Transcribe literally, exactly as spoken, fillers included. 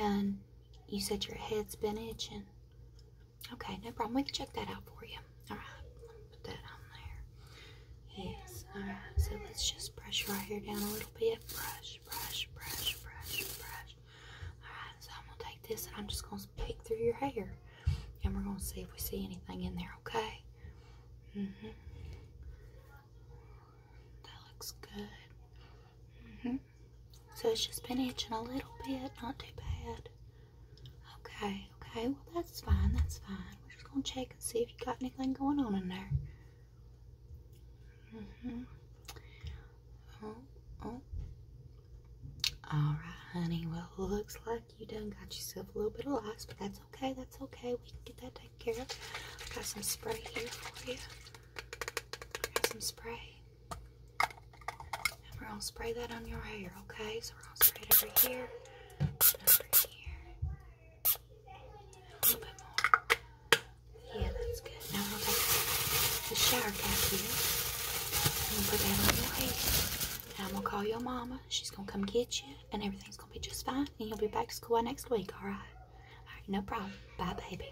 And you said your head's been itching. Okay, no problem. We can check that out for you. All right, put that on there. Yes, all right. So let's just brush your hair down a little bit. Brush, brush, brush, brush, brush. All right, so I'm gonna take this and I'm just gonna pick through your hair, and we're gonna see if we see anything in there. Okay. Mhm. That looks good. Mhm. So it's just been itching a little bit, not too bad. Okay. Okay, well that's fine, that's fine. We're just gonna check and see if you got anything going on in there. Mm-hmm. Oh, oh. Alright, honey, well it looks like you done got yourself a little bit of lice, but that's okay, that's okay. We can get that taken care of. I got some spray here for you. I got some spray. And we're gonna spray that on your hair, okay? So we're gonna spray it over here. Shower cap here. I'm gonna put that on your head. And I'm gonna call your mama. She's gonna come get you, and everything's gonna be just fine. And you'll be back to school next week, alright? Alright, no problem. Bye, baby.